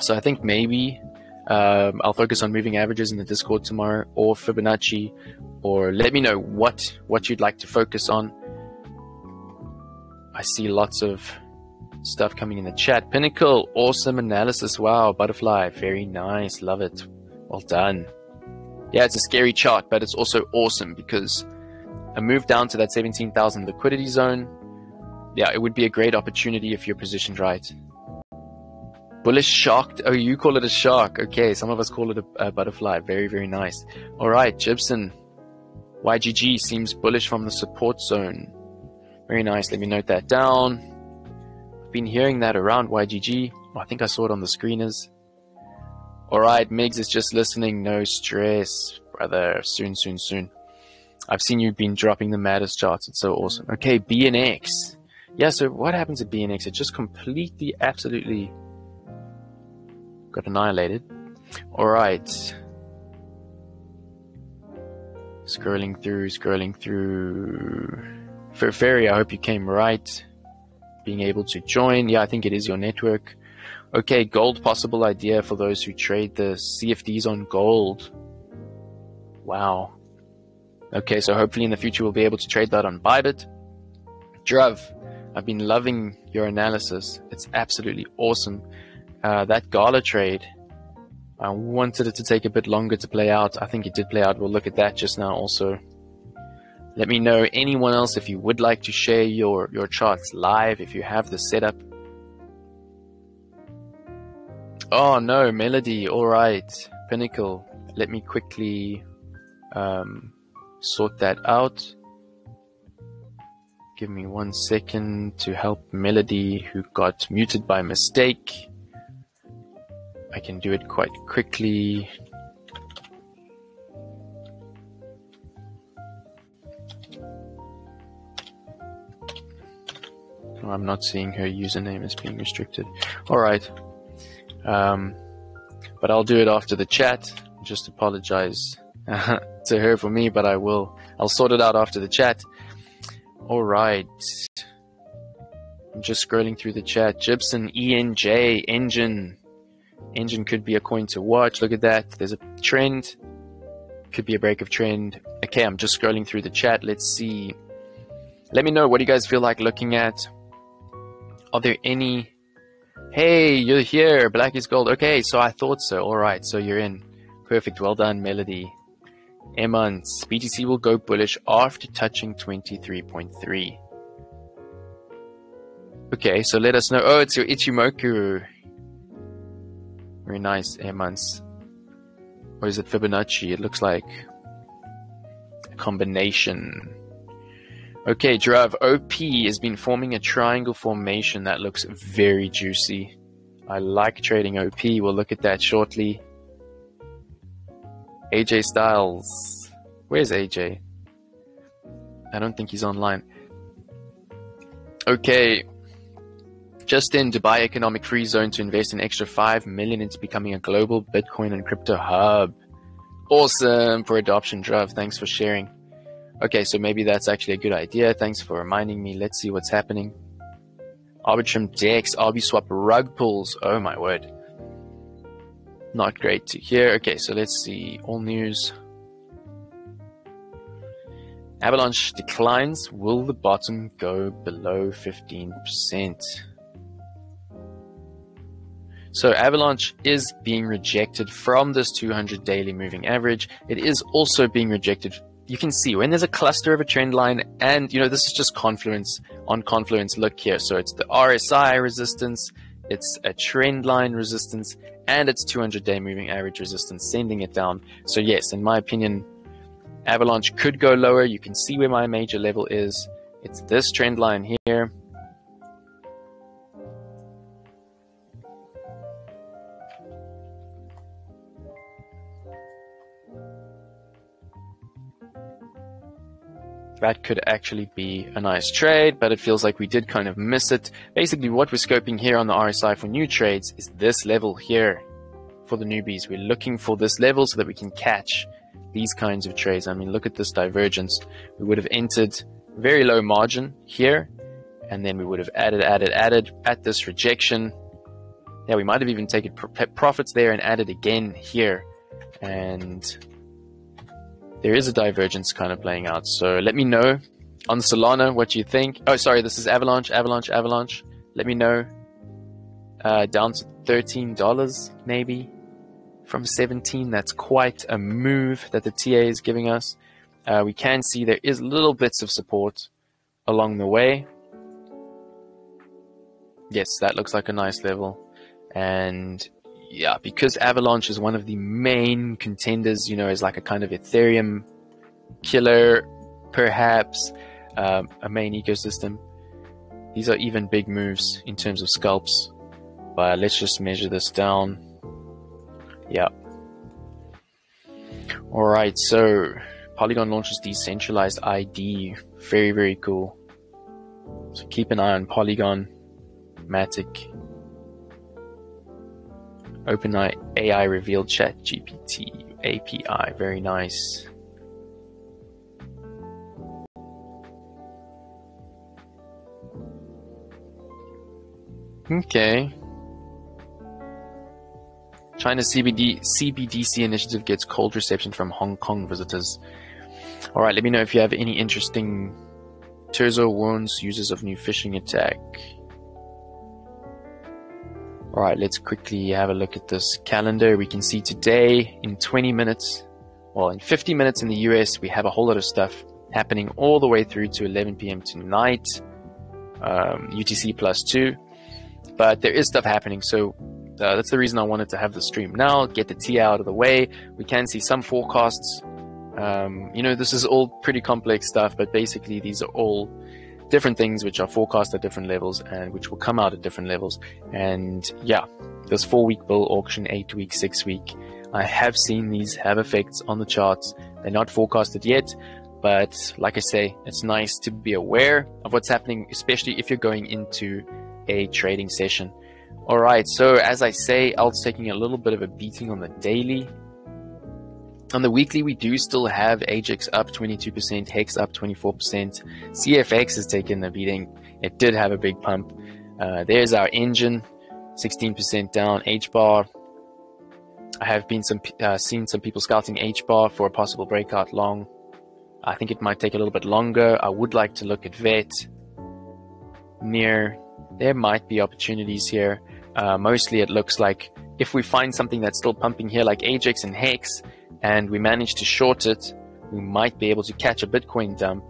So I think maybe um, I'll focus on moving averages in the Discord tomorrow, or Fibonacci, or let me know what what you'd like to focus on. I see lots of stuff coming in the chat. Pinnacle, awesome analysis. Wow, butterfly, very nice, love it, well done. Yeah, it's a scary chart, but it's also awesome because a move down to that seventeen thousand liquidity zone, yeah, it would be a great opportunity if you're positioned right. Bullish shark. Oh, you call it a shark. Okay, some of us call it a, a butterfly. Very, very nice. All right, Gibson. Y G G seems bullish from the support zone. Very nice. Let me note that down. I've been hearing that around Y G G. Oh, I think I saw it on the screeners. All right, Migs is just listening. No stress, brother. Soon, soon, soon. I've seen you've been dropping the matters charts. It's so awesome. Okay, B N X. Yeah, so what happens at B N X? It just completely, absolutely got annihilated. All right. Scrolling through, scrolling through. For Ferry, I hope you came right. Being able to join. Yeah, I think it is your network. Okay, gold, possible idea for those who trade the C F Ds on gold. Wow. Okay, so hopefully in the future we'll be able to trade that on Bybit. Druv, I've been loving your analysis. It's absolutely awesome. Uh, that Gala trade, I wanted it to take a bit longer to play out. I think it did play out. We'll look at that just now also. Let me know, anyone else, if you would like to share your, your charts live, if you have the setup. Oh, no, Melody. All right, Pinnacle. Let me quickly um, sort that out. Give me one second to help Melody, who got muted by mistake. I can do it quite quickly. Oh, I'm not seeing her username as being restricted. All right. Um, but I'll do it after the chat. Just apologize to her for me, but I will. I'll sort it out after the chat. All right. I'm just scrolling through the chat. Gibson, E N J, engine. Engine could be a coin to watch. Look at that. There's a trend. Could be a break of trend. Okay, I'm just scrolling through the chat. Let's see. Let me know, what do you guys feel like looking at? Are there any... Hey, you're here. Black is gold. Okay, so I thought so. All right, so you're in. Perfect. Well done, Melody. Eman, B T C will go bullish after touching twenty-three point three. Okay, so let us know. Oh, it's your Ichimoku. Very nice, Eman. Or is it Fibonacci? It looks like a combination. Okay, Druv, O P has been forming a triangle formation that looks very juicy. I like trading O P. We'll look at that shortly. A J Styles. Where's A J? I don't think he's online. Okay. Just in, Dubai Economic Free Zone to invest an extra five million dollars into becoming a global Bitcoin and crypto hub. Awesome for adoption, Druv. Thanks for sharing. Okay, so maybe that's actually a good idea. Thanks for reminding me. Let's see what's happening. Arbitrum DEX, ArbiSwap rug pulls. Oh my word. Not great to hear. Okay, so let's see. All news. Avalanche declines. Will the bottom go below fifteen percent? So Avalanche is being rejected from this two hundred daily moving average. It is also being rejected. You can see when there's a cluster of a trend line, and you know, this is just confluence on confluence. Look here. So it's the R S I resistance, it's a trend line resistance, and it's two hundred day moving average resistance sending it down. So yes, in my opinion, Avalanche could go lower. You can see where my major level is. It's this trend line here. That could actually be a nice trade, but it feels like we did kind of miss it. Basically, what we're scoping here on the R S I for new trades is this level here for the newbies. We're looking for this level so that we can catch these kinds of trades. I mean, look at this divergence. We would have entered very low margin here, and then we would have added, added, added at this rejection. Yeah, we might have even taken profits there and added again here. And... there is a divergence kind of playing out. So let me know on Solana what you think. Oh, sorry, this is Avalanche, Avalanche, Avalanche. Let me know. Uh, down to thirteen dollars maybe from seventeen. That's quite a move that the T A is giving us. Uh, we can see there is little bits of support along the way. Yes, that looks like a nice level. And... yeah, because Avalanche is one of the main contenders, you know, as like a kind of Ethereum killer, perhaps, um, a main ecosystem. These are even big moves in terms of scalps. But let's just measure this down. Yeah. All right, so Polygon launches decentralized I D. Very, very cool. So keep an eye on Polygon, Matic. OpenAI A I revealed Chat G P T A P I. Very nice. Okay. China's C B D C initiative gets cold reception from Hong Kong visitors. All right, let me know if you have any interesting. Terzo warns users of new phishing attack. All right, let's quickly have a look at this calendar. We can see today in twenty minutes, well, in fifty minutes in the U S, we have a whole lot of stuff happening all the way through to eleven P M tonight, um, U T C plus two, but there is stuff happening. So uh, that's the reason I wanted to have the stream now, get the T A out of the way. We can see some forecasts. Um, you know, this is all pretty complex stuff, but basically these are all different things which are forecast at different levels and which will come out at different levels. And yeah, this four week bull auction, eight week, six week. I have seen these have effects on the charts. They're not forecasted yet, but like I say, it's nice to be aware of what's happening, especially if you're going into a trading session. All right. So as I say, alt's taking a little bit of a beating on the daily. On the weekly, we do still have A G I X up twenty-two percent, Hex up twenty-four percent. C F X has taken a beating. It did have a big pump. Uh, there's our engine, sixteen percent down. H bar. I have been some uh, seen some people scouting H bar for a possible breakout long. I think it might take a little bit longer. I would like to look at V E T, N I R. There might be opportunities here. Uh, mostly it looks like if we find something that's still pumping here like A G I X and Hex, and we manage to short it, we might be able to catch a Bitcoin dump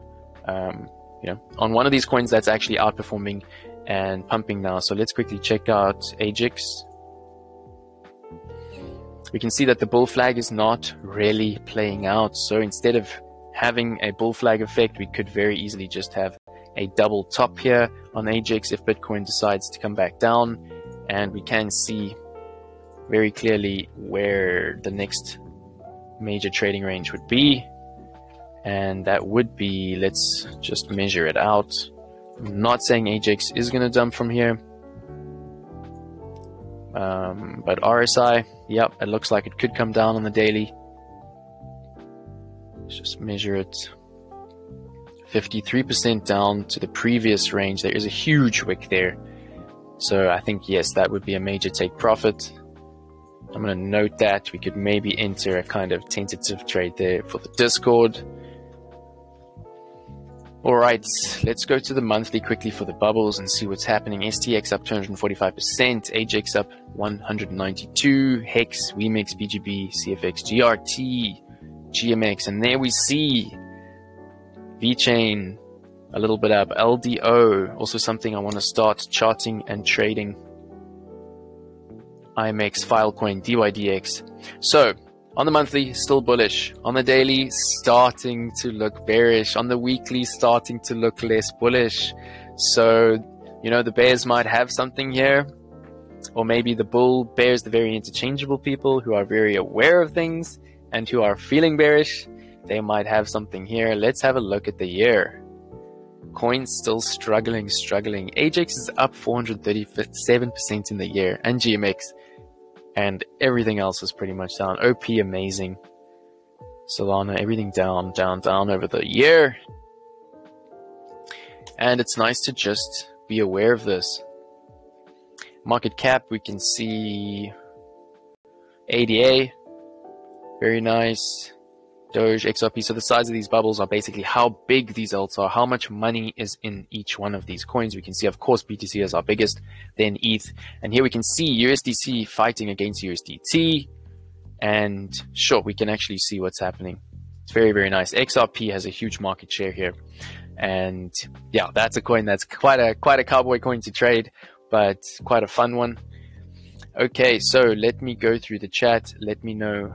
um, you know, on one of these coins that's actually outperforming and pumping now. So let's quickly check out A G I X. We can see that the bull flag is not really playing out. So instead of having a bull flag effect, we could very easily just have a double top here on A G I X if Bitcoin decides to come back down. And we can see very clearly where the next major trading range would be, and that would be, let's just measure it out. I'm not saying A G I X is going to dump from here, um, but R S I, yep, it looks like it could come down on the daily. Let's just measure it. Fifty-three percent down to the previous range. There is a huge wick there, so I think yes, that would be a major take profit. I'm going to note that we could maybe enter a kind of tentative trade there for the Discord. All right, let's go to the monthly quickly for the bubbles and see what's happening. S T X up two hundred forty-five percent, A G I X up one hundred ninety-two, Hex, W M X, B G B, C F X, G R T, G M X, and there we see VeChain a little bit up, L D O, also something I want to start charting and trading. I M X, Filecoin, D Y D X. So on the monthly, still bullish. On the daily, starting to look bearish. On the weekly, starting to look less bullish. So, you know, the bears might have something here, or maybe the bull bears, the very interchangeable people who are very aware of things and who are feeling bearish, they might have something here. Let's have a look at the year. Coins still struggling, struggling. A G I X is up four hundred thirty-seven percent in the year, and G M X, and everything else is pretty much down. O P, amazing. Solana, everything down, down, down over the year. And it's nice to just be aware of this. Market cap, we can see A D A, very nice. Doge, X R P. So the size of these bubbles are basically how big these alts are, how much money is in each one of these coins. We can see, of course, B T C is our biggest, then E T H. And here we can see U S D C fighting against U S D T. And sure, we can actually see what's happening. It's very, very nice. X R P has a huge market share here. And yeah, that's a coin that's quite a, quite a cowboy coin to trade, but quite a fun one. Okay, so let me go through the chat. Let me know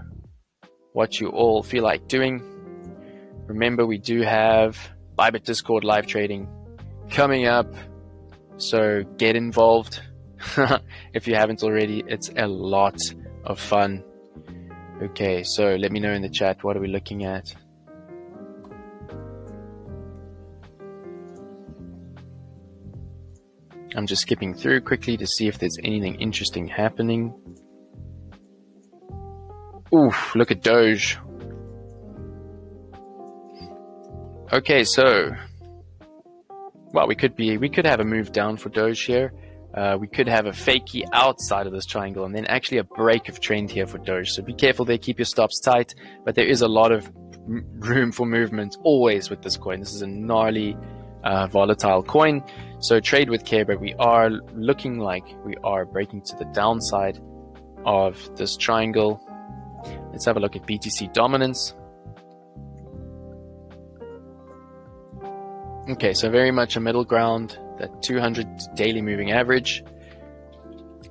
what you all feel like doing. Remember, we do have Bybit Discord live trading coming up, so get involved if you haven't already. It's a lot of fun. Okay, so let me know in the chat, what are we looking at? I'm just skipping through quickly to see if there's anything interesting happening. Oof, look at Doge. Okay, so well, we could be we could have a move down for Doge here. Uh, we could have a fakie outside of this triangle and then actually a break of trend here for Doge. So be careful there, keep your stops tight, but there is a lot of room for movement always with this coin. This is a gnarly uh, volatile coin, so trade with care, but we are looking like we are breaking to the downside of this triangle. Let's have a look at B T C dominance. Okay, so very much a middle ground, that two hundred daily moving average.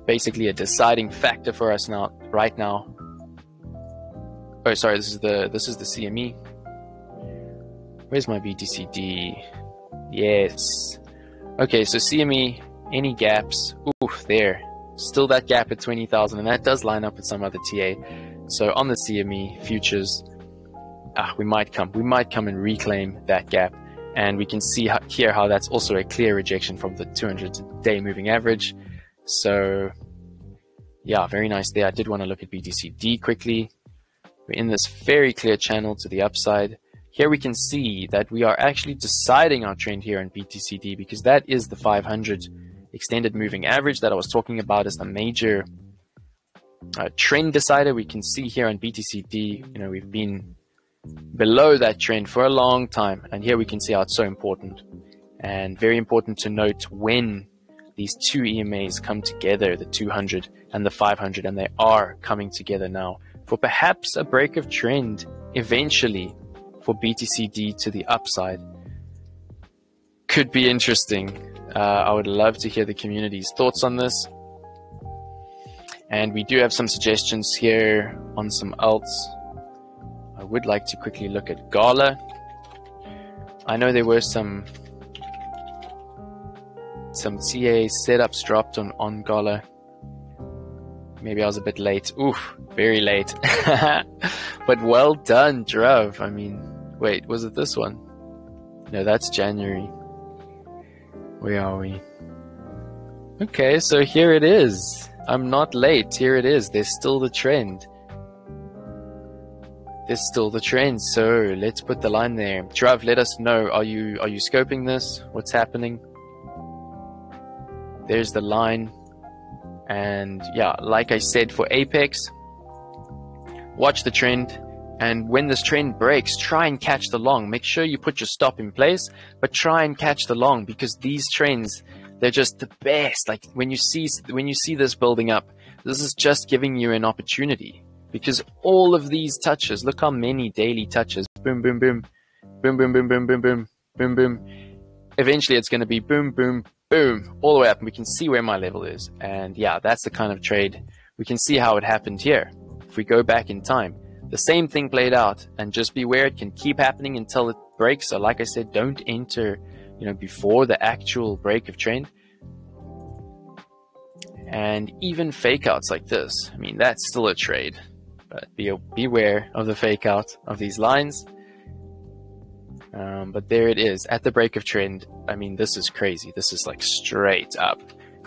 Basically a deciding factor for us now, right now. Oh, sorry, this is the this is the C M E. Where's my B T C D? Yes. Okay, so C M E, any gaps? Oof, there. Still that gap at twenty thousand, and that does line up with some other T A. So on the C M E futures, ah, we might come, we might come and reclaim that gap, and we can see how, here how that's also a clear rejection from the two hundred day moving average. So yeah, very nice there. I did want to look at B T C D quickly. We're in this very clear channel to the upside. Here we can see that we are actually deciding our trend here in B T C D, because that is the five hundred extended moving average that I was talking about as the major Uh, trend decider. We can see here on B T C D, you know, we've been below that trend for a long time. And here we can see how it's so important, and very important to note when these two E M As come together, the two hundred and the five hundred, and they are coming together now for perhaps a break of trend eventually for B T C D to the upside. Could be interesting. Uh, I would love to hear the community's thoughts on this. And we do have some suggestions here on some alts. I would like to quickly look at Gala. I know there were some some C A setups dropped on, on Gala. Maybe I was a bit late. Oof, very late. But well done, Druv. I mean, wait, was it this one? No, that's January. Where are we? Okay, so here it is. I'm not late. Here it is. There's still the trend. There's still the trend. So let's put the line there. Druv, let us know. Are you are you scoping this? What's happening? There's the line. And yeah, like I said, for Apex, watch the trend. And when this trend breaks, try and catch the long. Make sure you put your stop in place, but try and catch the long, because these trends, they're just the best. Like when you see when you see this building up, this is just giving you an opportunity, because all of these touches, look how many daily touches, boom, boom, boom, boom, boom, boom, boom, boom, boom, boom, boom. Eventually it's going to be boom, boom, boom, all the way up, and we can see where my level is. And yeah, that's the kind of trade. We can see how it happened here. If we go back in time, the same thing played out, and just beware, it can keep happening until it breaks. So like I said, don't enter, you know, before the actual break of trend. And even fake outs like this, I mean, that's still a trade, but be beware of the fake out of these lines. Um, but there it is at the break of trend. I mean, this is crazy. This is like straight up.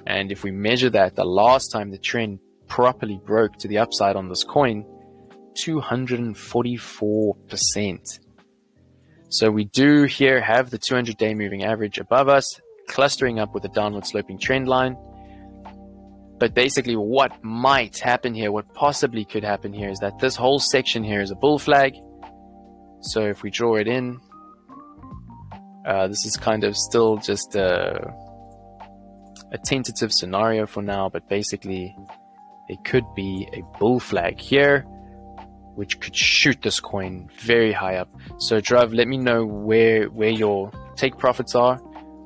And if we measure that, the last time the trend properly broke to the upside on this coin, two hundred forty-four percent. So we do here have the two hundred day moving average above us, clustering up with a downward sloping trend line. But basically what might happen here, what possibly could happen here, is that this whole section here is a bull flag. So if we draw it in, uh, this is kind of still just a, a tentative scenario for now, but basically it could be a bull flag here, which could shoot this coin very high up. So Druv, let me know where where your take profits are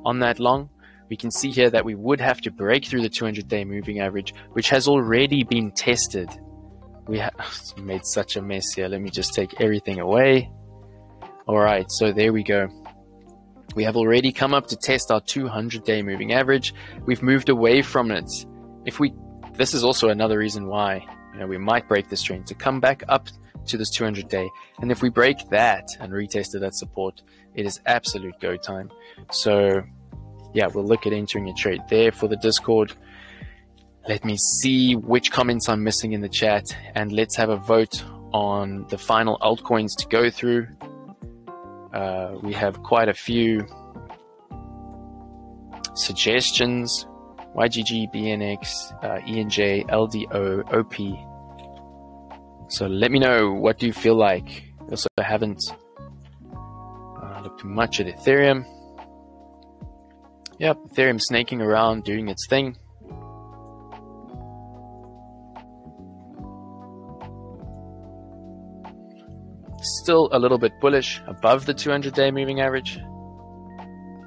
on that long. We can see here that we would have to break through the two hundred day moving average, which has already been tested. We ha made such a mess here. Let me just take everything away. All right, so there we go. We have already come up to test our two hundred day moving average. We've moved away from it. If we, this is also another reason why, you know, we might break this trend to come back up to this two hundred day, and if we break that and retest it at support, it is absolute go time. So yeah, we'll look at entering a trade there. For the Discord, let me see which comments I'm missing in the chat, and let's have a vote on the final altcoins to go through. Uh, we have quite a few suggestions: Y G G, B N X, uh, E N J, L D O, O P. So let me know, what do you feel like? Also, I haven't uh, looked much at Ethereum. Yep, Ethereum snaking around, doing its thing. Still a little bit bullish above the two hundred day moving average.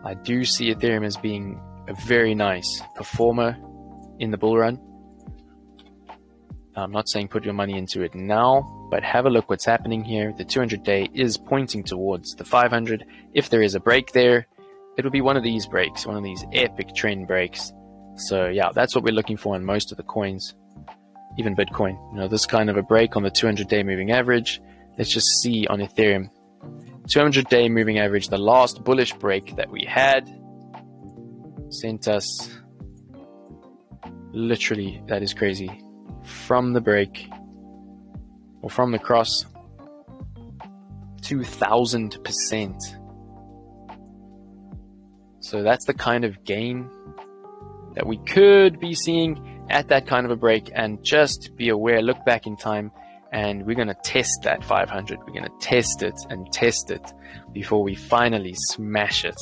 I do see Ethereum as being a very nice performer in the bull run. I'm not saying put your money into it now, but have a look what's happening here. The two hundred day is pointing towards the five hundred. If there is a break there, it will be one of these breaks, one of these epic trend breaks. So yeah, that's what we're looking for in most of the coins, even Bitcoin. You know, this kind of a break on the two hundred day moving average. Let's just see on Ethereum. two hundred day moving average, the last bullish break that we had sent us, literally, that is crazy, from the break or from the cross, two thousand percent. So that's the kind of gain that we could be seeing at that kind of a break. And just be aware, look back in time and we're going to test that five hundred. We're going to test it and test it before we finally smash it.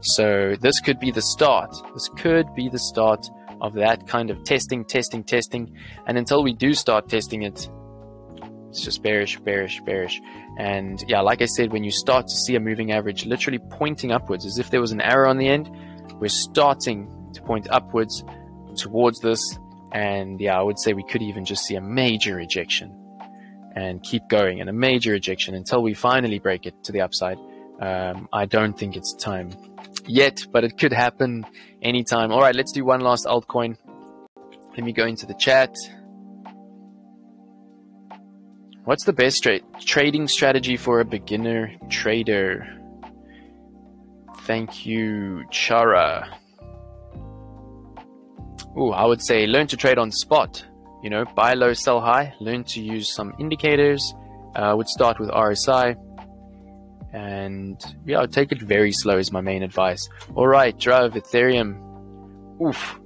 So this could be the start. This could be the start of that kind of testing, testing, testing. And until we do start testing it, it's just bearish, bearish, bearish. And yeah, like I said, when you start to see a moving average literally pointing upwards, as if there was an arrow on the end, we're starting to point upwards towards this. And yeah, I would say we could even just see a major ejection and keep going, and a major ejection until we finally break it to the upside. Um, I don't think it's time yet, but it could happen anytime. All right, let's do one last altcoin. Let me go into the chat. What's the best tra- trading strategy for a beginner trader? Thank you, Chara. Ooh, I would say learn to trade on spot. You know, buy low, sell high. Learn to use some indicators. Uh, I would start with R S I. And yeah, I'll take it very slow is my main advice. All right, Druv, Ethereum. Oof.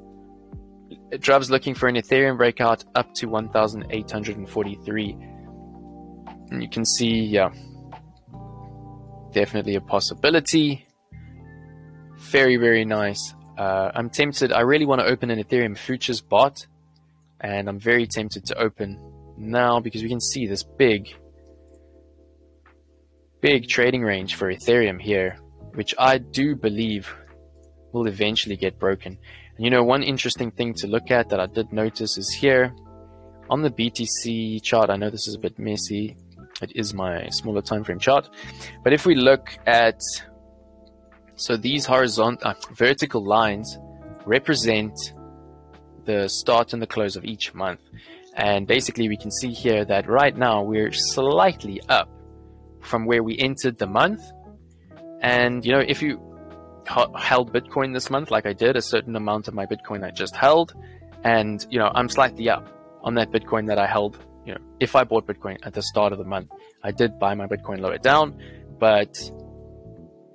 Druv's looking for an Ethereum breakout up to one thousand eight hundred forty-three. And you can see, yeah, definitely a possibility. Very, very nice. Uh, I'm tempted. I really want to open an Ethereum futures bot. And I'm very tempted to open now because we can see this big... big trading range for Ethereum here, which I do believe will eventually get broken. And you know, one interesting thing to look at that I did notice is here on the B T C chart. I know this is a bit messy. It is my smaller time frame chart. But if we look at, so these horizontal uh, vertical lines represent the start and the close of each month. And basically we can see here that right now we're slightly up from where we entered the month. And you know, if you held Bitcoin this month, like I did, a certain amount of my Bitcoin I just held, and you know, I'm slightly up on that Bitcoin that I held. You know, if I bought Bitcoin at the start of the month, I did buy my Bitcoin lower down, but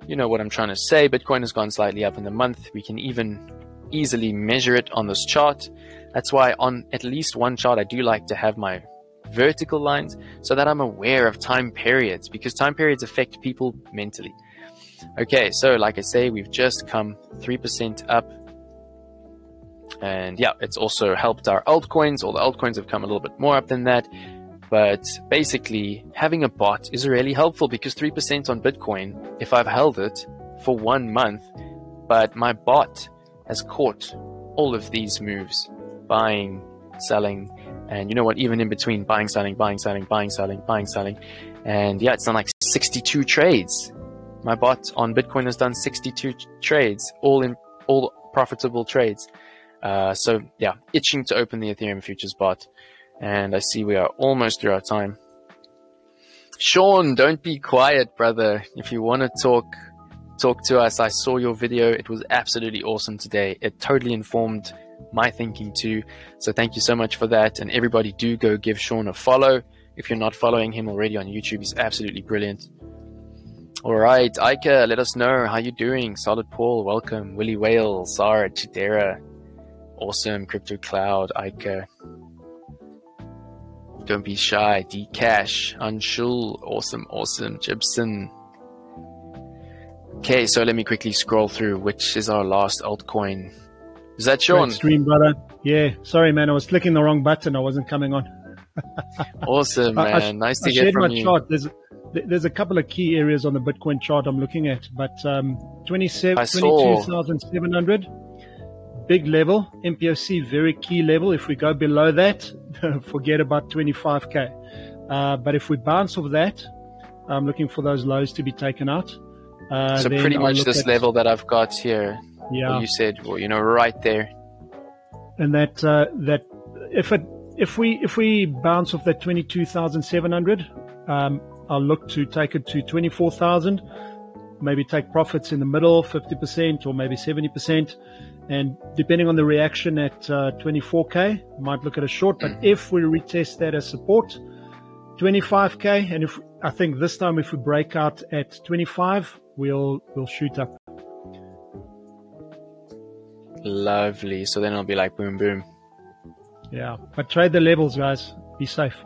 you know what I'm trying to say, Bitcoin has gone slightly up in the month. We can even easily measure it on this chart. That's why on at least one chart I do like to have my vertical lines, so that I'm aware of time periods, because time periods affect people mentally. Okay, so like I say, we've just come three percent up, and yeah, it's also helped our altcoins. All the altcoins have come a little bit more up than that, but basically having a bot is really helpful, because three percent on Bitcoin, if I've held it for one month, but my bot has caught all of these moves, buying, selling, and you know what, even in between buying, selling, buying, selling, buying, selling, buying, selling. And yeah, it's done like sixty-two trades. My bot on Bitcoin has done sixty-two trades, all in all profitable trades. Uh, so yeah, itching to open the Ethereum futures bot. And I see we are almost through our time. Sean, don't be quiet, brother. If you want to talk, talk to us. I saw your video. It was absolutely awesome today. It totally informed my thinking too, so thank you so much for that. And everybody, do go give Sean a follow if you're not following him already on YouTube. He's absolutely brilliant. All right, Ika, let us know how you're doing. Solid Paul, welcome. Willie Whale, Sarah, Chidera, awesome. Crypto Cloud, Ika, don't be shy. D Cash, Anshul, awesome, awesome. Gibson. Okay, so let me quickly scroll through, which is our last altcoin. Is that Sean? Great stream, brother. Yeah. Sorry, man. I was clicking the wrong button. I wasn't coming on. Awesome, man. I, I, nice to I get shared from my you. Chart. There's, there's a couple of key areas on the Bitcoin chart I'm looking at, but um, twenty-seven, twenty-two thousand seven hundred, big level. M P O C, very key level. If we go below that, forget about twenty-five K. Uh, but if we bounce off that, I'm looking for those lows to be taken out. Uh, so pretty much this level that I've got here. Yeah, you said, well, you know, right there. And that uh, that if it if we if we bounce off that twenty-two thousand seven hundred, um, I'll look to take it to twenty-four thousand. Maybe take profits in the middle, fifty percent or maybe seventy percent, and depending on the reaction at uh, twenty-four K, might look at a short. But mm-hmm. if we retest that as support, twenty-five K, and if I think this time if we break out at twenty-five, we'll we'll shoot up. Lovely. So then I'll be like boom boom. Yeah, but trade the levels, guys. Be safe.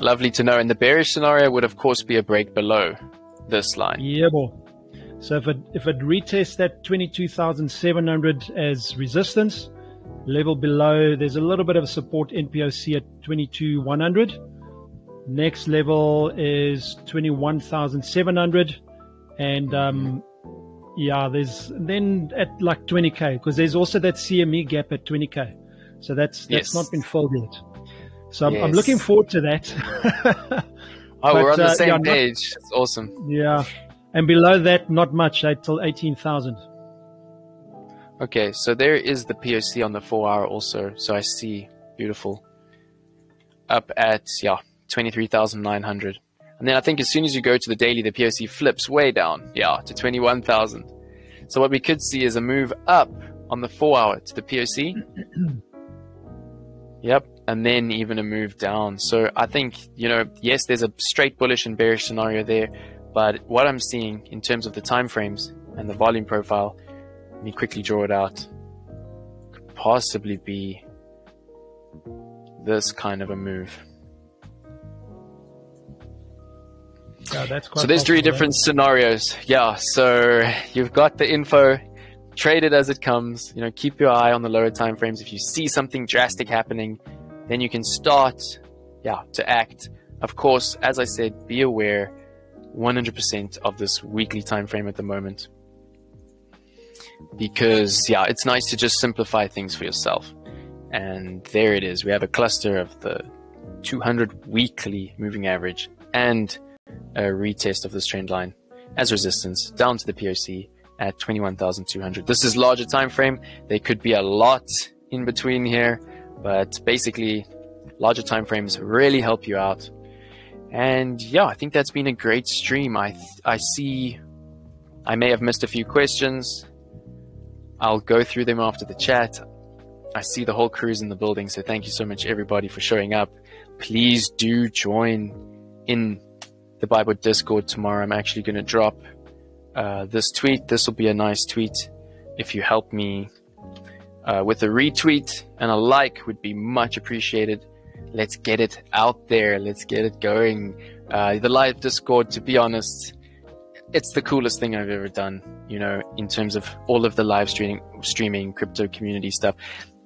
Lovely to know. And the bearish scenario would, of course, be a break below this line. Yeah, boy. So if it, if it retests that twenty-two thousand seven hundred as resistance, level below, there's a little bit of support N P O C at twenty-two thousand one hundred. Next level is twenty-one thousand seven hundred. And um, yeah, there's then at like twenty K, because there's also that C M E gap at twenty K. So that's, that's yes. not been filled yet. So I'm, yes. I'm looking forward to that. oh, but, we're on the uh, same yeah, page. Not, it's awesome. Yeah. And below that, not much, till eighteen thousand. Okay, so there is the P O C on the four hour also. So I see, beautiful. Up at, yeah, twenty-three thousand nine hundred. And then I think as soon as you go to the daily, the P O C flips way down, yeah, to twenty-one thousand. So what we could see is a move up on the four hour to the P O C. Yep, and then even a move down. So I think, you know, yes, there's a straight bullish and bearish scenario there. But what I'm seeing in terms of the time frames and the volume profile, let me quickly draw it out, could possibly be this kind of a move. Yeah, that's quite so there's three different right? scenarios. Yeah, so you've got the info, trade it as it comes. You know, keep your eye on the lower time frames. If you see something drastic happening, then you can start, yeah, to act. Of course, as I said, be aware one hundred percent of this weekly time frame at the moment, because yeah, it's nice to just simplify things for yourself. And there it is, we have a cluster of the two hundred weekly moving average and a retest of this trend line as resistance down to the P O C at twenty-one thousand two hundred. This is larger time frame. There could be a lot in between here, but basically larger time frames really help you out. And yeah, I think that's been a great stream. I I see I may have missed a few questions. I'll go through them after the chat. I see the whole crew's in the building, so thank you so much everybody for showing up. Please do join in the Bybit Discord tomorrow. I'm actually going to drop uh, this tweet. This will be a nice tweet. If you help me uh, with a retweet and a like would be much appreciated. Let's get it out there. Let's get it going. Uh, the live Discord, to be honest, it's the coolest thing I've ever done, you know, in terms of all of the live streaming, streaming crypto community stuff.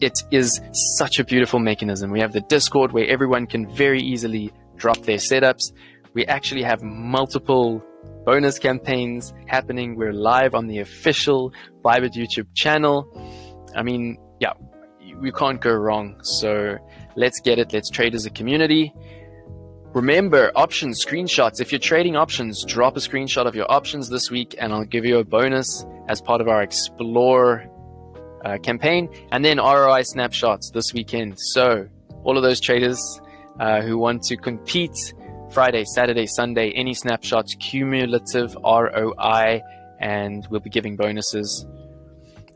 It is such a beautiful mechanism. We have the Discord where everyone can very easily drop their setups. We actually have multiple bonus campaigns happening. We're live on the official Bybit YouTube channel. I mean, yeah, we can't go wrong. So let's get it. Let's trade as a community. Remember, options, screenshots. If you're trading options, drop a screenshot of your options this week and I'll give you a bonus as part of our Explore uh, campaign. And then R O I snapshots this weekend. So all of those traders uh, who want to compete Friday, Saturday, Sunday, any snapshots, cumulative R O I, and we'll be giving bonuses.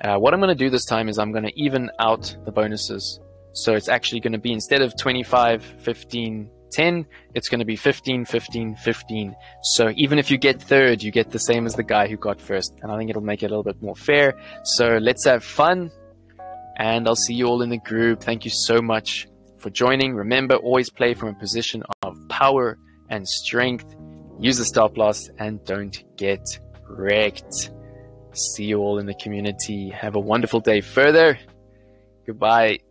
Uh, what I'm going to do this time is I'm going to even out the bonuses. So it's actually going to be, instead of twenty-five, fifteen, ten, it's going to be fifteen, fifteen, fifteen. So even if you get third, you get the same as the guy who got first. And I think it'll make it a little bit more fair. So let's have fun. And I'll see you all in the group. Thank you so much for joining. Remember, always play from a position of power and strength. Use the stop loss and don't get wrecked. See you all in the community. Have a wonderful day further. Goodbye.